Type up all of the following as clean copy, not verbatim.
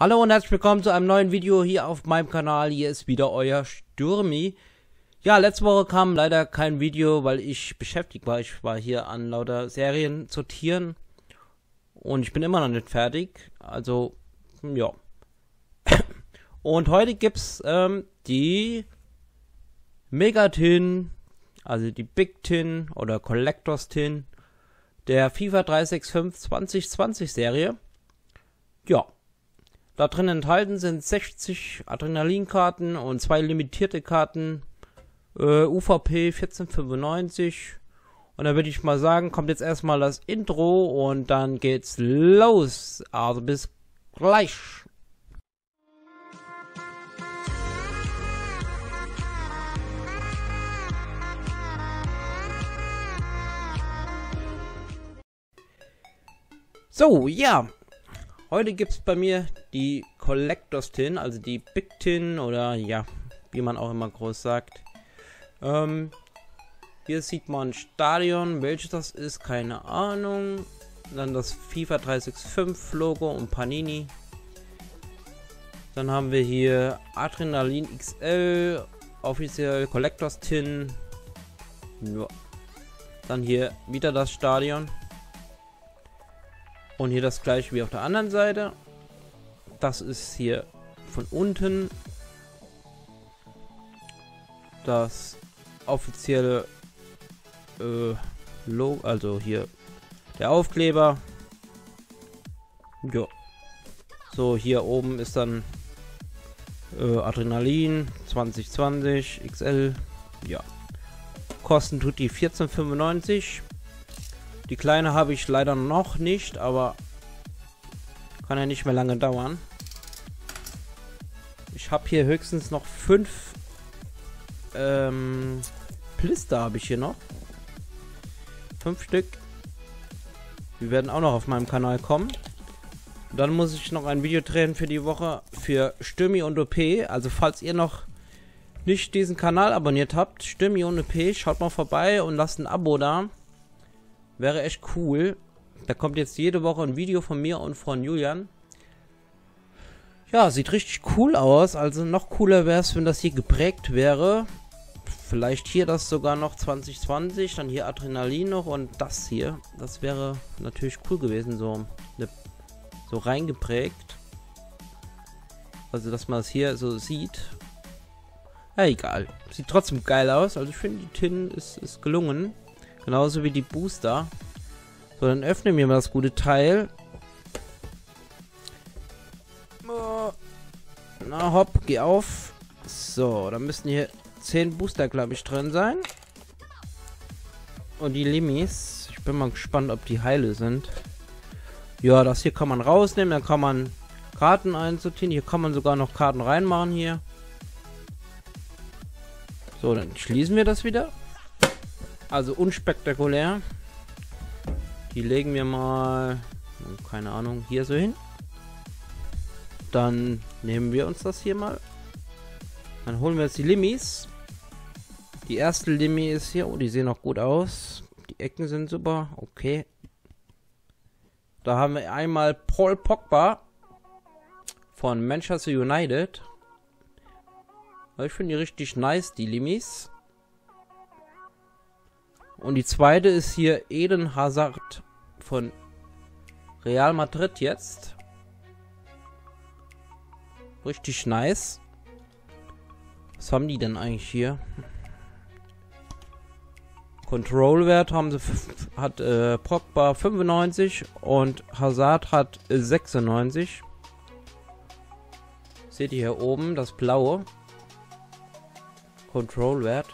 Hallo und herzlich willkommen zu einem neuen Video hier auf meinem Kanal. Hier ist wieder euer Stürmi. Ja, letzte Woche kam leider kein Video, weil ich beschäftigt war. Ich war hier an lauter Serien sortieren und ich bin immer noch nicht fertig. Also, ja. Und heute gibt's die Mega Tin, also die Big Tin oder Collectors Tin der FIFA 365 2020 Serie. Ja. Da drin enthalten sind 60 Adrenalinkarten und 2 limitierte Karten, UVP 14,95. Und dann würde ich mal sagen, kommt jetzt erstmal das Intro und dann geht's los. Also bis gleich. So, ja. Heute gibt es bei mir die Collectors Tin, also die Big Tin oder ja, wie man auch immer groß sagt. Hier sieht man ein Stadion, welches das ist, keine Ahnung. Dann das FIFA 365 Logo und Panini. Dann haben wir hier Adrenalin XL, offiziell Collectors Tin. Ja. Dann hier wieder das Stadion. Und hier das gleiche wie auf der anderen Seite. Das ist hier von unten das offizielle Logo, also hier der Aufkleber. Jo. So, hier oben ist dann Adrenalin 2020 XL. Ja. Kosten tut die 14,95. Die kleine habe ich leider noch nicht, aber kann ja nicht mehr lange dauern. Ich habe hier höchstens noch 5 Blister habe ich hier noch. 5 Stück. Die werden auch noch auf meinem Kanal kommen. Und dann muss ich noch ein Video drehen für die Woche für Stürmi und OP. Also falls ihr noch nicht diesen Kanal abonniert habt, Stürmi und OP, schaut mal vorbei und lasst ein Abo da. Wäre echt cool. Da kommt jetzt jede Woche ein Video von mir und von Julian. Ja, sieht richtig cool aus. Also noch cooler wäre es, wenn das hier geprägt wäre. Vielleicht hier das sogar noch 2020. Dann hier Adrenalin noch und das hier. Das wäre natürlich cool gewesen, so reingeprägt. Also, dass man es hier so sieht. Ja, egal. Sieht trotzdem geil aus. Also ich finde, die Tin ist gelungen. Genauso wie die Booster. So, dann öffnen wir mal das gute Teil. Na hopp, geh auf. So, da müssten hier 10 Booster, glaube ich, drin sein. Und die Limis. Ich bin mal gespannt, ob die heile sind. Ja, das hier kann man rausnehmen. Dann kann man Karten einsortieren. Hier kann man sogar noch Karten reinmachen hier. So, dann schließen wir das wieder. Also unspektakulär. Die legen wir mal, keine Ahnung, hier so hin. Dann nehmen wir uns das hier mal. Dann holen wir jetzt die Limis. Die erste Limi ist hier. Oh, die sehen auch gut aus. Die Ecken sind super. Okay. Da haben wir einmal Paul Pogba von Manchester United. Ich finde die richtig nice, die Limis. Und die zweite ist hier Eden Hazard von Real Madrid jetzt. Richtig nice. Was haben die denn eigentlich hier? Control-Wert haben sie hat Pogba 95 und Hazard hat 96. Seht ihr hier oben das blaue Control-Wert?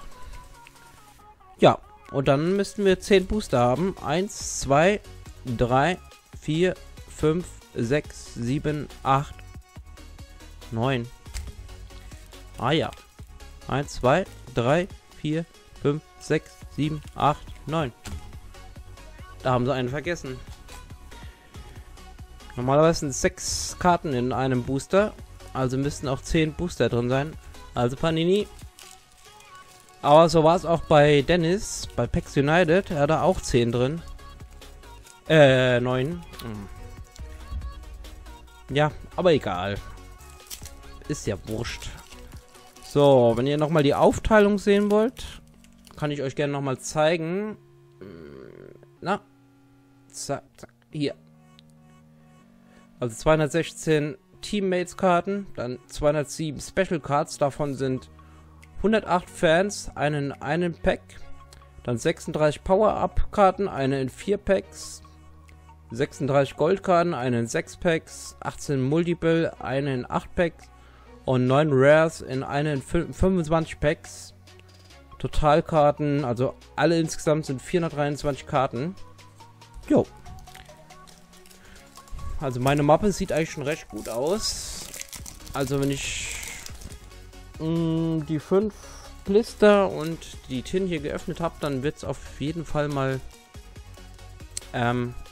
Ja. Und dann müssten wir 10 Booster haben. 1, 2, 3, 4, 5, 6, 7, 8, 9. Ah ja. 1, 2, 3, 4, 5, 6, 7, 8, 9. Da haben sie einen vergessen. Normalerweise sind 6 Karten in einem Booster. Also müssten auch 10 Booster drin sein. Also Panini. Aber so war es auch bei Dennis, bei Pax United. Er hat da auch 10 drin. 9. Ja, aber egal. Ist ja wurscht. So, wenn ihr nochmal die Aufteilung sehen wollt, kann ich euch gerne nochmal zeigen. Na, zack, zack, hier. Also 216 Teammates-Karten, dann 207 Special-Cards, davon sind 108 Fans, eine in einem Pack, dann 36 Power-Up-Karten, eine in 4 Packs, 36 Goldkarten, eine in 6 Packs, 18 Multiple, eine in 8 Packs und 9 Rares in eine in 25 Packs. Totalkarten, also alle insgesamt sind 423 Karten. Jo. Also meine Mappe sieht eigentlich schon recht gut aus. Also wenn ich die 5 Blister und die Tin hier geöffnet habe, dann wird es auf jeden Fall mal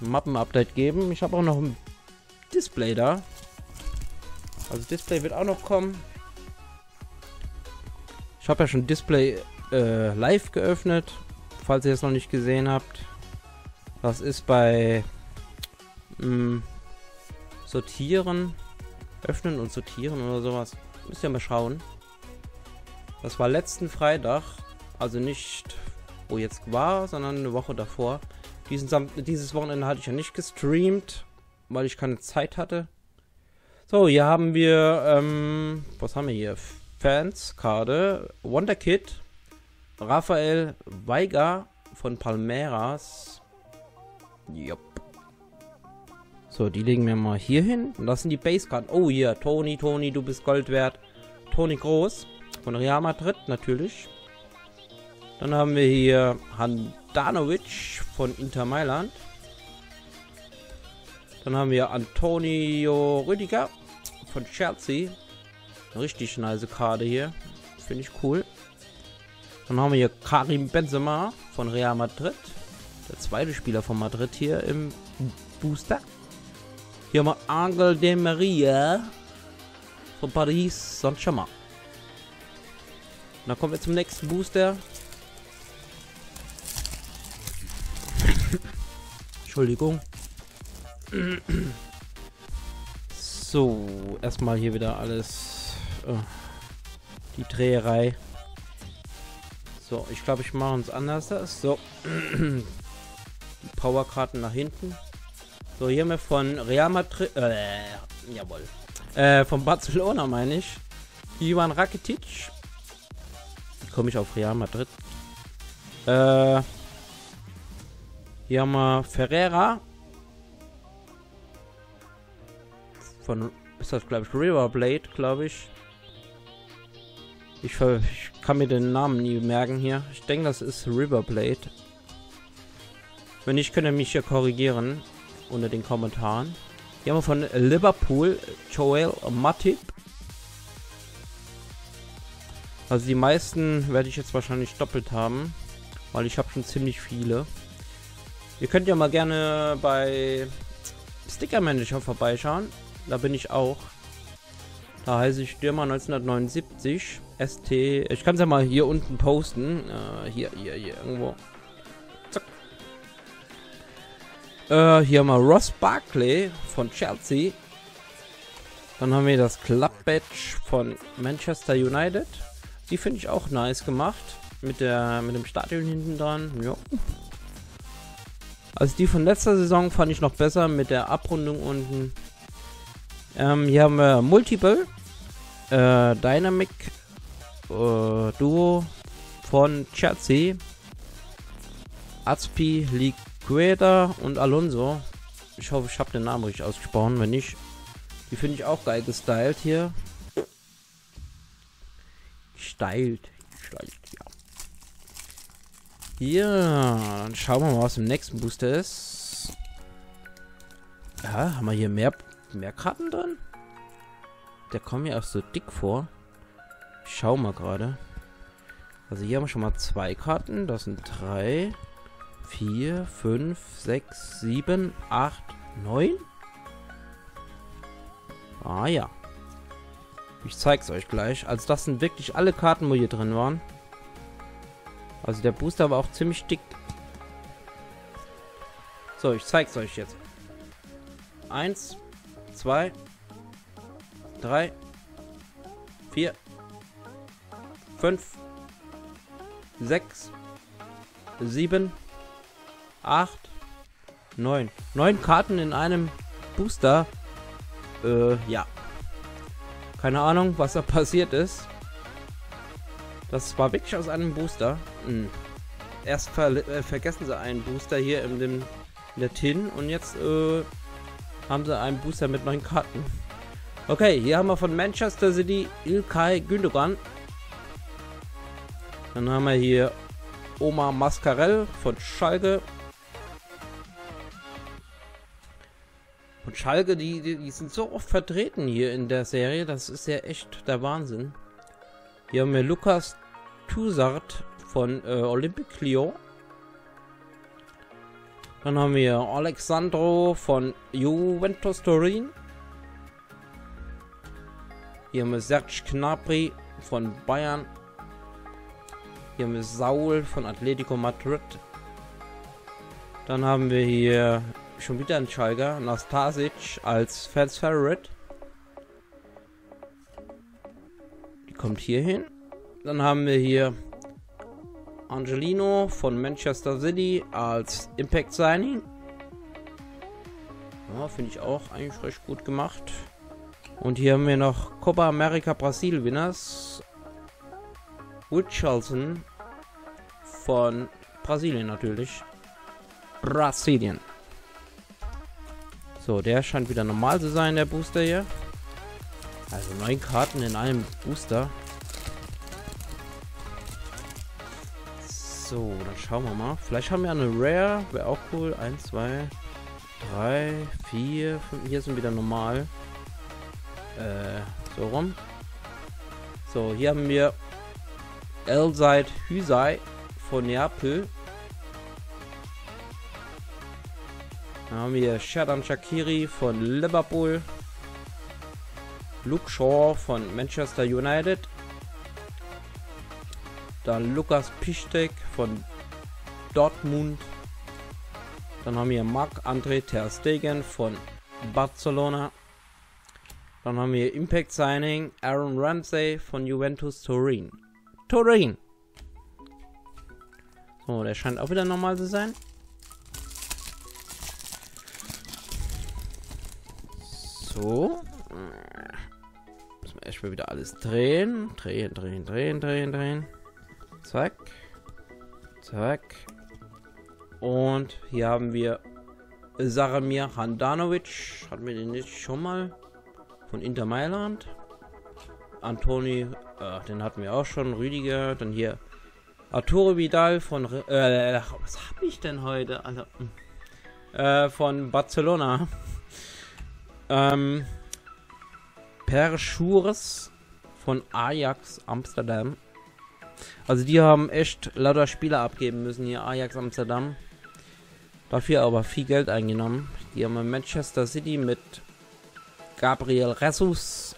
Mappen-Update geben. Ich habe auch noch ein Display da. Also Display wird auch noch kommen. Ich habe ja schon Display live geöffnet, falls ihr es noch nicht gesehen habt. Das ist bei Sortieren, Öffnen und Sortieren oder sowas. Müsst ihr mal schauen. Das war letzten Freitag, also nicht wo jetzt war, sondern eine Woche davor. Dieses Wochenende hatte ich ja nicht gestreamt, weil ich keine Zeit hatte. So, hier haben wir, was haben wir hier? Fans-Karte, Wonderkid, Rafael Weigl von Palmeiras. Jupp. So, die legen wir mal hier hin. Und das sind die Base-Karten. Oh, hier, Toni, du bist Gold wert. Toni Groß von Real Madrid, natürlich. Dann haben wir hier Handanovic von Inter Mailand. Dann haben wir Antonio Rüdiger von Chelsea. Richtig nice Karte hier. Finde ich cool. Dann haben wir hier Karim Benzema von Real Madrid. Der zweite Spieler von Madrid hier im Booster. Hier haben wir Angel Di Maria von Paris Saint-Germain. Dann kommen wir zum nächsten Booster. Entschuldigung. So, erstmal hier wieder alles die Dreherei. So, ich glaube, ich mache uns anders. So, die Powerkarten nach hinten. So, hier haben wir von Real Madrid, jawohl, von Barcelona meine ich, Ivan Rakitic. Komme ich auf Real Madrid. Hier haben wir Ferreira von, ist das glaube ich Riverblade, glaube ich. Ich kann mir den Namen nie merken hier. Ich denke, das ist Riverblade. Wenn nicht, könnt ihr mich hier korrigieren unter den Kommentaren. Hier haben wir von Liverpool Joel Matip. Also die meisten werde ich jetzt wahrscheinlich doppelt haben, weil ich habe schon ziemlich viele. Ihr könnt ja mal gerne bei Sticker Manager vorbeischauen. Da bin ich auch. Da heiße ich Dürmer 1979. ST. Ich kann es ja mal hier unten posten. Hier irgendwo. Zack. Hier haben wir Ross Barkley von Chelsea. Dann haben wir das Club Badge von Manchester United. Die finde ich auch nice gemacht. Mit dem Stadion hinten dran. Jo. Also die von letzter Saison fand ich noch besser mit der Abrundung unten. Hier haben wir Multiple Dynamic Duo von Chelsea, Azpi Ligueta und Alonso. Ich hoffe, ich habe den Namen richtig ausgesprochen, wenn nicht. Die finde ich auch geil gestylt hier. Gestylt, ja. Hier, dann schauen wir mal, was im nächsten Booster ist. Ja, haben wir hier mehr Karten drin? Der kommt mir auch so dick vor. Ich schau mal gerade. Also hier haben wir schon mal 2 Karten. Das sind 3, 4, 5, 6, 7, 8, 9. Ah ja. Ich zeig's euch gleich. Also das sind wirklich alle Karten, wo hier drin waren. Also der Booster war auch ziemlich dick. So, ich zeig's euch jetzt. 1, 2, 3, 4, 5, 6, 7, 8, 9. 9 Karten in einem Booster. Ja. Keine Ahnung, was da passiert ist. Das war wirklich aus einem Booster. Hm. Erst vergessen sie einen Booster hier in der Tin und jetzt haben sie einen Booster mit 9 Karten. Okay, hier haben wir von Manchester City Ilkay Gündogan. Dann haben wir hier Oma Mascarell von Schalke. Und Schalke, die sind so oft vertreten hier in der Serie. Das ist ja echt der Wahnsinn. Hier haben wir Lucas Tuzard von Olympique Lyon. Dann haben wir Alexandro von Juventus Turin. Hier haben wir Serge Gnabry von Bayern. Hier haben wir Saul von Atletico Madrid. Dann haben wir hier schon wieder einen Schalker, Nastasic als Fans Favorite. Die kommt hier hin. Dann haben wir hier Angelino von Manchester City als Impact Signing. Ja, finde ich auch eigentlich recht gut gemacht. Und hier haben wir noch Copa America Brasil Winners. Richarlson von Brasilien natürlich. Brasilien. So, der scheint wieder normal zu sein, der Booster hier. Also 9 Karten in einem Booster. So, dann schauen wir mal. Vielleicht haben wir eine Rare. Wäre auch cool. 1, 2, 3, 4, 5. Hier sind wieder normal. So rum. So, hier haben wir Elzeit Hysei von Neapel. Dann haben wir Xherdan Shaqiri von Liverpool. Luke Shaw von Manchester United. Dann Lukas Piszczek von Dortmund. Dann haben wir Marc-André Ter Stegen von Barcelona. Dann haben wir Impact Signing Aaron Ramsey von Juventus Turin. So, der scheint auch wieder normal zu sein. So. Müssen wir erstmal wieder alles drehen. Drehen. Zack. Zack. Und hier haben wir Saremir Handanovic. Hatten wir den nicht schon mal? Von Inter Mailand. Antoni, den hatten wir auch schon. Rüdiger. Dann hier Arturo Vidal von... was hab ich denn heute? Also, von Barcelona. Per Schures von Ajax Amsterdam. Also die haben echt lauter Spieler abgeben müssen hier, Ajax Amsterdam. Dafür aber viel Geld eingenommen. Die haben wir Manchester City mit Gabriel Jesus.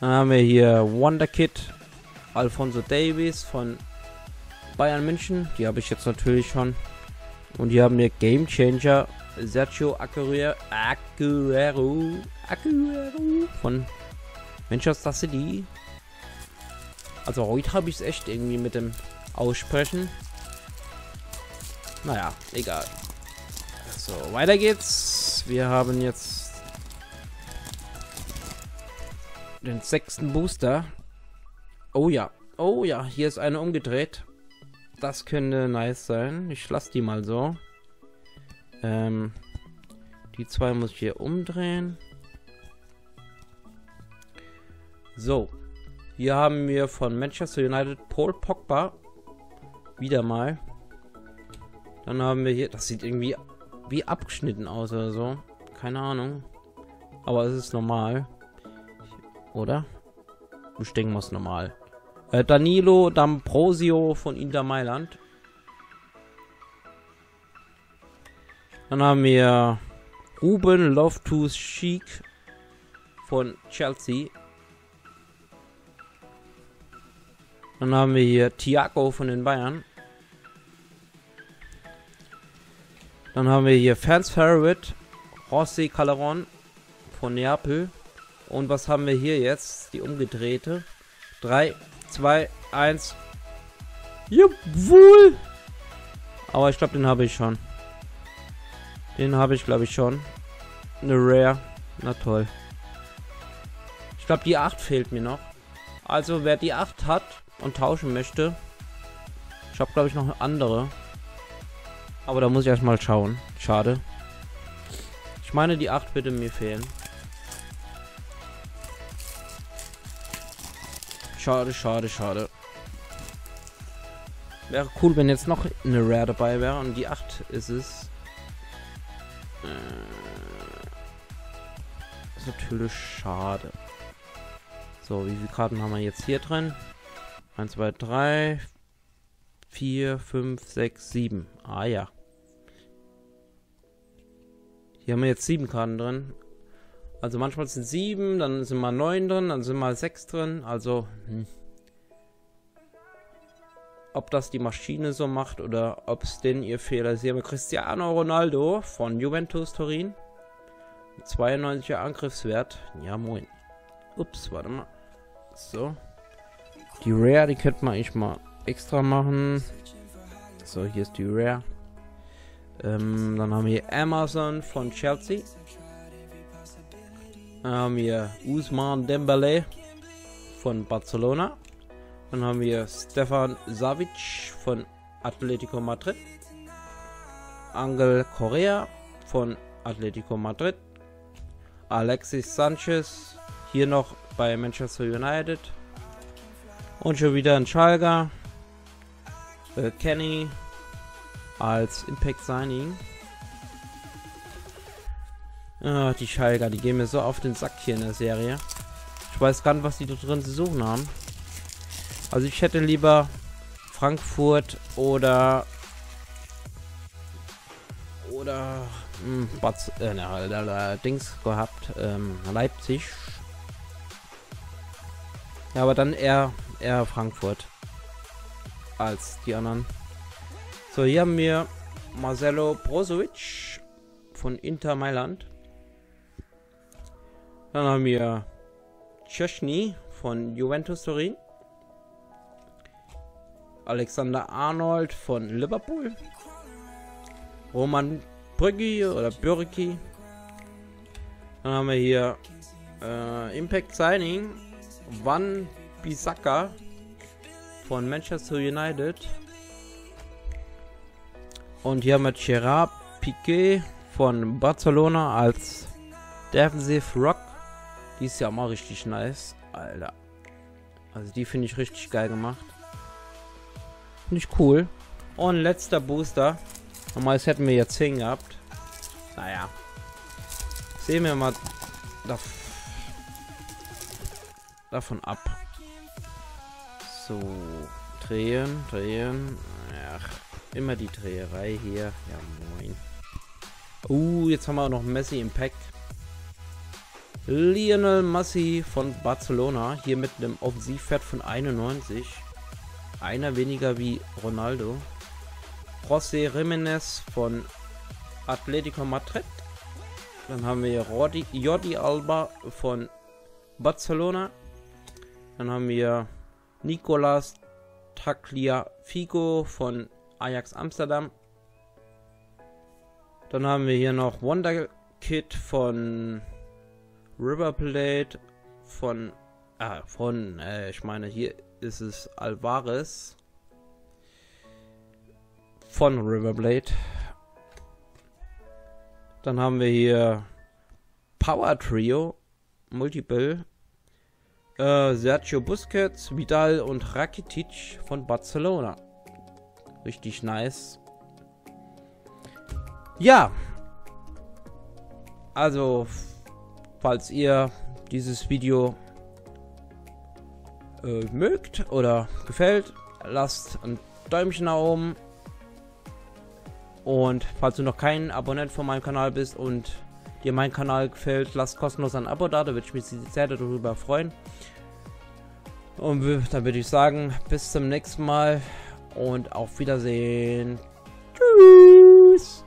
Dann haben wir hier Wonderkid Alfonso Davies von Bayern München. Die habe ich jetzt natürlich schon. Und hier haben wir Game Changer Sergio Aguero von Manchester City. Also heute habe ich es echt irgendwie mit dem Aussprechen. Naja, egal. So, weiter geht's. Wir haben jetzt den 6. Booster. Oh ja. Oh ja, hier ist eine umgedreht. Das könnte nice sein. Ich lasse die mal so. Die zwei muss ich hier umdrehen. So. Hier haben wir von Manchester United Paul Pogba. Wieder mal. Dann haben wir hier... Das sieht irgendwie wie abgeschnitten aus oder so. Keine Ahnung. Aber es ist normal. Oder? Ich denke mal, es ist normal. Danilo D'Ambrosio von Inter Mailand. Dann haben wir Ruben Loftus-Cheek von Chelsea. Dann haben wir hier Thiago von den Bayern. Dann haben wir hier Fans Favorite José Calderon von Neapel. Und was haben wir hier jetzt? Die umgedrehte. 3, 2, 1. Jawohl! Aber ich glaube, den habe ich schon. Den habe ich, glaube ich, schon. Eine Rare. Na toll. Ich glaube, die 8 fehlt mir noch. Also, wer die 8 hat und tauschen möchte. Ich habe, glaube ich, noch eine andere. Aber da muss ich erstmal schauen. Schade. Ich meine, die 8 würde mir fehlen. Schade, schade, schade. Wäre cool, wenn jetzt noch eine Rare dabei wäre. Und die 8 ist es. Ist natürlich schade. So, wie viele Karten haben wir jetzt hier drin? 1, 2, 3, 4, 5, 6, 7. Ah ja. Hier haben wir jetzt 7 Karten drin. Also manchmal sind 7, dann sind mal 9 drin, dann sind mal 6 drin. Also, ob das die Maschine so macht oder ob es denn ihr Fehler ist. Hier haben wir Cristiano Ronaldo von Juventus Turin. 92er Angriffswert. Ja, moin. Ups, warte mal. So. Die Rare, die könnte man eigentlich mal extra machen. So, hier ist die Rare. Dann haben wir hier Amazon von Chelsea. Dann haben wir Ousmane Dembélé von Barcelona. Dann haben wir Stefan Savic von Atletico Madrid. Angel Correa von Atletico Madrid. Alexis Sanchez hier noch bei Manchester United. Und schon wieder ein Schalker. Kenny als Impact Signing. Ach, die Schalker, die gehen mir so auf den Sack hier in der Serie. Ich weiß gar nicht, was die da drin zu suchen haben. Also ich hätte lieber Frankfurt oder Dings gehabt, Leipzig. Ja, aber dann eher Frankfurt als die anderen. So, hier haben wir Marcelo Brozovic von Inter Mailand. Dann haben wir Szczęsny von Juventus Turin. Alexander Arnold von Liverpool. Roman Brüggi oder Bürki. Dann haben wir hier Impact Signing. Van Bissaka von Manchester United. Und hier haben wir Gerard Piqué von Barcelona als Defensive Rock. Die ist ja mal richtig nice, Alter. Also die finde ich richtig geil gemacht. Finde ich cool. Und letzter Booster. Normalerweise hätten wir jetzt 10 gehabt. Naja. Sehen wir mal davon ab. So. Drehen, drehen. Ach, immer die Dreherei hier. Ja, moin. Jetzt haben wir auch noch Messi im Pack. Lionel Messi von Barcelona. Hier mit einem Offensivwert von 91. Einer weniger wie Ronaldo. José Jiménez von Atletico Madrid. Dann haben wir Jordi Alba von Barcelona. Dann haben wir Nicolas Tagliafico von Ajax Amsterdam. Dann haben wir hier noch Wonderkid von River Plate ich meine, hier ist es Alvarez von Riverblade. Dann haben wir hier Power Trio Multiple, Sergio Busquets, Vidal und Rakitic von Barcelona. Richtig nice. Ja, also falls ihr dieses Video mögt oder gefällt, lasst ein Däumchen nach oben. Und falls du noch kein Abonnent von meinem Kanal bist und dir mein Kanal gefällt, lasst kostenlos ein Abo da, da würde ich mich sehr darüber freuen. Und dann würde ich sagen, bis zum nächsten Mal und auf Wiedersehen. Tschüss.